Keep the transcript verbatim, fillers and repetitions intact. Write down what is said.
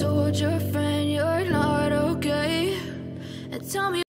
told your friend you're not okay, and tell me.